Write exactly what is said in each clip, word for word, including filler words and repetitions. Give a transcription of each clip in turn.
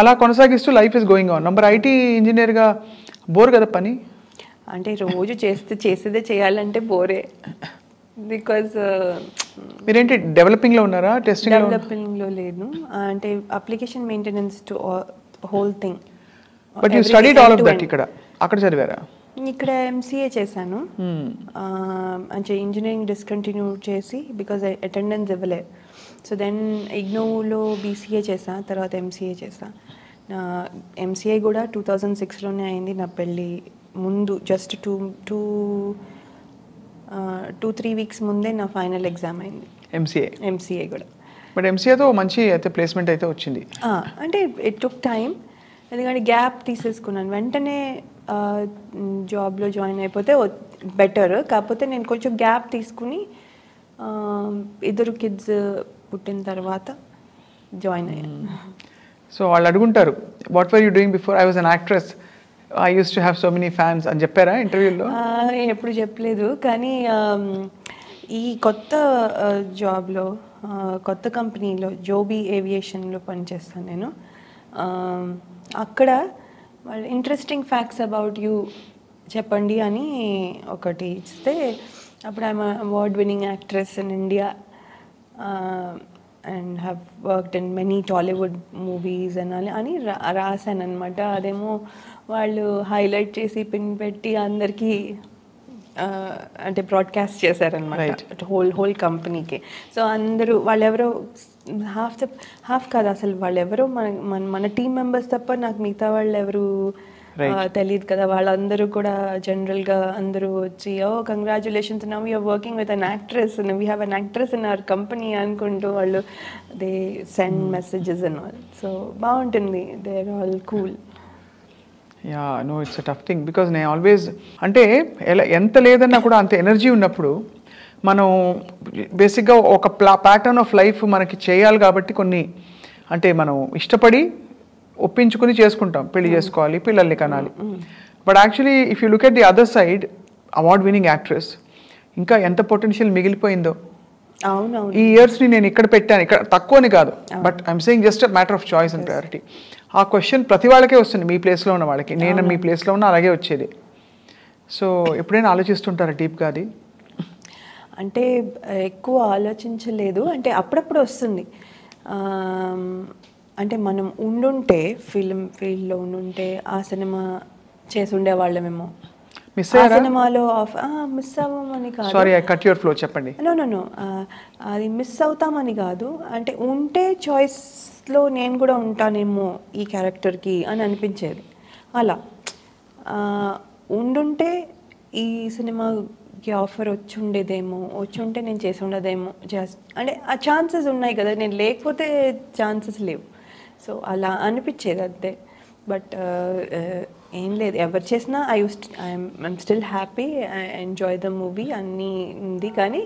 అలా కొనసాగిస్తూ life is going on. Number IT engineer గా బోర్ కదా పని? అంటే రోజు చేస్తే చేసేదే చేయాలంటే బోరే. బికాజ్ మీరేంటి డెవలపింగ్ లో ఉన్నారా? టెస్టింగ్ డెవలపింగ్ లో లేదు, అంటే application maintenance to whole thing. But you studied all of that ఇక్కడ అక్కడ చదివారా? ఇక్కడ ఎంసీఏ చేశాను. అంటే ఇంజనీరింగ్ డిస్కంటిన్యూ చేసి బికాజ్ అటెండెన్స్ ఇవ్వలే. సో దెన్ ఇగ్నోలో బీసీఏ చేసా, తర్వాత ఎంసీఏ చేసా. నా ఎంసీఏ కూడా టూ థౌజండ్ సిక్స్లోనే అయింది, నా పెళ్ళి ముందు. Just two two two three weeks ముందే నా ఫైనల్ ఎగ్జామ్ అయింది, ఎంసీఏ ఎంసీఏ కూడా. బట్ ఎంసీఏతో మంచి అయితే ప్లేస్మెంట్ అయితే వచ్చింది. అంటే ఇట్ టుక్ టైం, ఎందుకంటే గ్యాప్ తీసేసుకున్నాను. వెంటనే జాబ్లో జాయిన్ అయిపోతే బెటర్, కాకపోతే నేను కొంచెం గ్యాప్ తీసుకుని ఇద్దరు కిడ్స్ పుట్టిన తర్వాత జాయిన్ అయ్యాను. సో వాళ్ళు అడుగుంటారు, what were you doing before? I was an actress, I use to have so many fans అని చెప్పారా ఇంటర్వ్యూలో? ఎప్పుడు చెప్పలేదు, కానీ ఈ కొత్త జాబ్లో, కొత్త కంపెనీలో, జోబీ ఏవియేషన్లో పనిచేస్తాను నేను. అక్కడ ఇంట్రెస్టింగ్ ఫ్యాక్ట్స్ అబౌట్ యూ చెప్పండి అని ఒకటి ఇస్తే, అప్పుడు I'm award winning actress in India and have worked in many Tollywood movies అనాలి అని రా రాశాను అనమాట. అదేమో వాళ్ళు హైలైట్ చేసి పిన్ పెట్టి అందరికీ అంటే బ్రాడ్కాస్ట్ చేశారనమాట, హోల్ హోల్ కంపెనీకి. సో అందరూ వాళ్ళెవరో హాఫ్ ద హాఫ్ కాదు అసలు వాళ్ళెవరో మన మన టీమ్ మెంబర్స్ తప్ప నాకు మిగతా వాళ్ళు ఎవరు తెలియదు కదా. వాళ్ళందరూ కూడా జనరల్గా అందరూ వచ్చి, oh congratulations, now you're working with an actress, we have an actress in our company అనుకుంటూ వాళ్ళు they send messages and all. So బాగుంటుంది, they are all cool. Yeah no it's a tough thing because నేను always అంటే ఎలా ఎంత లేదన్నా కూడా అంత ఎనర్జీ ఉన్నప్పుడు మనం బేసిక్గా ఒక ప్లా ప్యాటర్న్ ఆఫ్ లైఫ్ మనకి చేయాలి కాబట్టి కొన్ని అంటే మనం ఇష్టపడి ఒప్పించుకుని చేసుకుంటాం, పెళ్లి చేసుకోవాలి, పిల్లల్ని కనాలి. But actually if you look at the other side, award winning actress, ఇంకా ఎంత పొటెన్షియల్ మిగిలిపోయిందో. ఈ ఇయర్స్ని నేను ఇక్కడ పెట్టాను, ఇక్కడ తక్కువని కాదు, but I'm saying just matter of choice and priority. ఆ క్వశ్చన్ ప్రతి వాళ్ళకే వస్తుంది, మీ ప్లేస్లో ఉన్న వాళ్ళకి. నేను మీ ప్లేస్లో ఉన్న అలాగే వచ్చేది. సో ఎప్పుడైనా ఆలోచిస్తుంటారా డీప్గా అది? అంటే ఎక్కువ ఆలోచించలేదు, అంటే అప్పుడప్పుడు వస్తుంది. అంటే మనం ఉండుంటే, ఫిల్మ్ ఫీల్డ్లో ఉండుంటే ఆ సినిమా చేసి ఉండేవాళ్ళమేమో. మిస్ అయ్యారా సినిమాలో? మిస్ అవ్వమని కాదు, sorry I cut your flow, చెప్పండి. నో నో నో అది మిస్ అవుతామని కాదు, అంటే ఉంటే చాయిస్లో నేను కూడా ఉంటానేమో ఈ క్యారెక్టర్కి అని అనిపించేది. అలా ఉండుంటే ఈ సినిమా కి ఆఫర్ వచ్చి ఉండేదేమో, వచ్చి ఉంటే నేను చేసి ఉండదేమో. అంటే ఆ ఛాన్సెస్ ఉన్నాయి కదా, నేను లేకపోతే ఛాన్సెస్ లేవు. సో అలా అనిపించేది అంతే. బట్ ఏం లేదు, ఎవరు చేసినా I used I'm I'm still happy, I enjoy the movie అన్నీ ఉంది. కానీ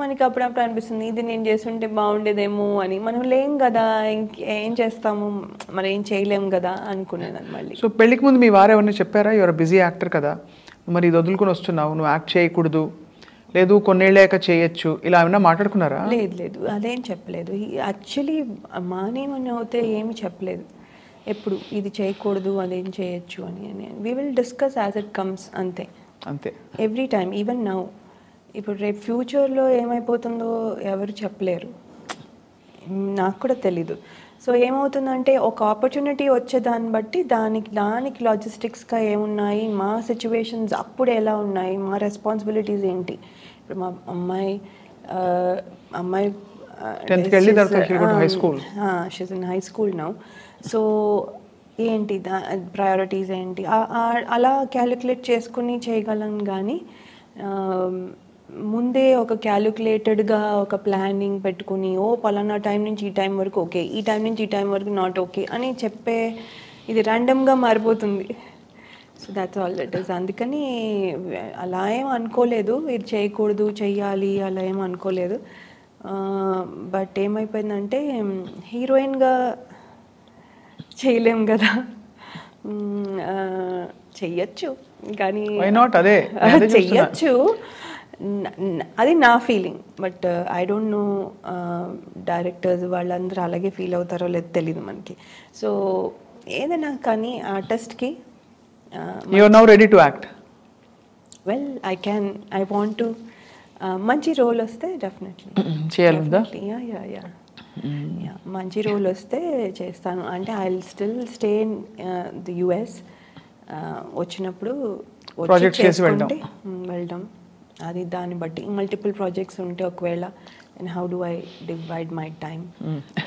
మనకి అప్పుడప్పుడు అనిపిస్తుంది, ఇది నేను చేసి ఉంటే బాగుండేదేమో అని. మనం లేం కదా, ఇంకేం చేస్తాము, మనం ఏం చేయలేము కదా అనుకునేదాన్ని మళ్ళీ. సో పెళ్ళికి ముందు మీ వారేమన్నా చెప్పారా, యువర్ బిజీ యాక్టర్ కదా మరి ఇది వదులుకొని వస్తున్నావు, నువ్వు యాక్ట్ చేయకూడదు, లేదు కొన్నేళ్ళాక చేయొచ్చు, ఇలా ఏమైనా మాట్లాడుకున్నారా? లేదు లేదు, అదేం చెప్పలేదు. యాక్చువల్లీ మానేమని అయితే ఏమి చెప్పలేదు ఎప్పుడు, ఇది చేయకూడదు అదేం చేయొచ్చు అని. We will discuss as it comes, అంతే అంతే ఎవ్రీ టైమ్. ఈవెన్ నౌ, ఇప్పుడు రేపు ఫ్యూచర్లో ఏమైపోతుందో ఎవరు చెప్పలేరు, నాకు కూడా తెలీదు. సో ఏమవుతుందంటే ఒక ఆపర్చునిటీ వచ్చేదాన్ని బట్టి దానికి దానికి లాజిస్టిక్స్గా ఏమున్నాయి, మా సిచ్యువేషన్స్ అప్పుడు ఎలా ఉన్నాయి, మా రెస్పాన్సిబిలిటీస్ ఏంటి. ఇప్పుడు మా అమ్మాయి అమ్మాయి she's in high school now. So ఏంటి దా ప్రయారిటీస్ ఏంటి, అలా క్యాలిక్యులేట్ చేసుకుని చేయగలం. కానీ ముందే ఒక క్యాలిక్యులేటెడ్గా ఒక ప్లానింగ్ పెట్టుకుని, ఓ పలానా టైం నుంచి ఈ టైం వరకు ఓకే, ఈ టైం నుంచి ఈ టైం వరకు నాట్ ఓకే అని చెప్పే ఇది ర్యాండమ్గా మారిపోతుంది. So that's all that is. అందుకని అలా ఏం అనుకోలేదు, ఇది చేయకూడదు చెయ్యాలి అలా ఏం అనుకోలేదు. బట్ ఏమైపోయిందంటే హీరోయిన్గా చేయలేం కదా, చెయ్యొచ్చు కానీ చెయ్యొచ్చు అది నా feeling. But I don't know directors వాళ్ళందరూ అలాగే ఫీల్ అవుతారో లేదు తెలీదు మనకి. సో ఏదైనా కానీ ఆ టెస్ట్కి you are now ready to act. Well I can I want to మంచి రోల్ వస్తే డెఫినెట్లీ చేయాలి. యా యా యా మంచి రోల్ వస్తే చేస్తాను. అంటే I will still stay in the US. వచ్చినప్పుడు ప్రాజెక్ట్ చేసి వెళ్దాం వెళ్దాం అది దాన్ని బట్టి మల్టిపుల్ ప్రాజెక్ట్స్ ఉంటే ఒకవేళ and how do I divide my time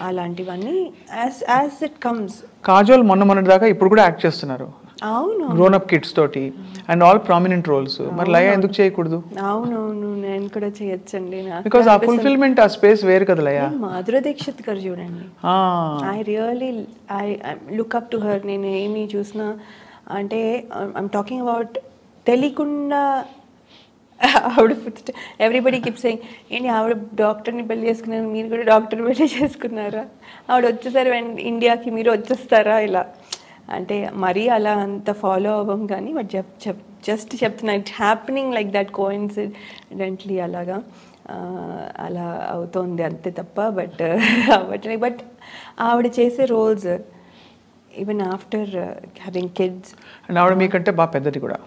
అలాంటివన్నీ as as it comes. Kajol మొన్న మొన్నటి దాకా ఇప్పుడు కూడా యాక్ట్ చేస్తున్నారు. అవును గ్రోన్ అప్ కిడ్స్ తోటి అండ్ ఆల్ ప్రామినెంట్ రోల్స్. మరి లయ ఎందుకు చేయకూడదు? అవునవును నేను కూడా చేయొచ్చండి. బికాస్ ఆ ఫుల్ఫిల్మెంట్ ఆ స్పేస్ వేరు కదా. లయ మాధురి దీక్షిత్ గారు చూడండి, I really I look up to her. నేను ఏమి చూసినా అంటే ఐఎమ్ టాకింగ్ అబౌట్ తెలియకుండా ఆవిడ ఎవ్రీబడి కీప్ సేయింగ్ ఏంటి ఆవిడ డాక్టర్ని పెళ్లి చేసుకున్నారు, మీరు కూడా డాక్టర్ని పెళ్లి చేసుకున్నారా, ఆవిడ వచ్చేసారు ఇండియాకి మీరు వచ్చేస్తారా ఇలా. అంటే మరీ అలా అంత ఫాలో అవ్వం కానీ బట్ చెప్ చెప్ జస్ట్ చెప్తున్నా it happening like that coincidentally అలాగా అలా అవుతోంది అంతే తప్ప బట్ అవ్వట్లేదు. బట్ ఆవిడ చేసే roles even after having kids and ఆవిడ మీకంటే బాగా పెద్దది కూడా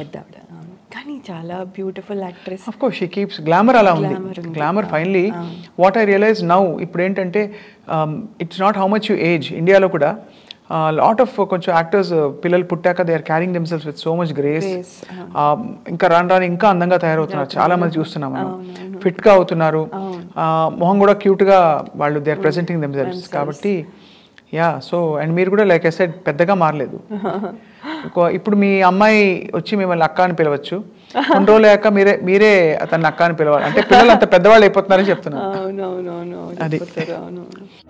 పెద్ద ఆవిడ కానీ చాలా beautiful actress. Of course she keeps glamour అలా ఉంది glamour. Finally what I realize now ఇప్పుడు ఏంటంటే it's not how much you age. ఇండియాలో కూడా లాట్ ఆఫ్ కొంచెం యాక్టర్స్ పిల్లలు పుట్టాక they are carrying themselves with so much grace. ఇంకా రాను రాను ఇంకా అందంగా తయారవుతున్నారు చాలా మంది చూస్తున్నాం మనం. ఫిట్గా అవుతున్నారు, మొహం కూడా క్యూట్గా వాళ్ళు దే ఆర్ ప్రెజెంటింగ్ దెమ్సెల్స్. కాబట్టి యా సో అండ్ మీరు కూడా లైక్ ఐ సెడ్ పెద్దగా మారలేదు. ఇప్పుడు మీ అమ్మాయి వచ్చి మిమ్మల్ని అక్క అని పిలవచ్చు, రెండు రోజులు అయ్యాక మీరే మీరే తన అక్క అని పిలవాలి. అంటే పిల్లలు అంత పెద్దవాళ్ళు అయిపోతున్నారని చెప్తున్నారు.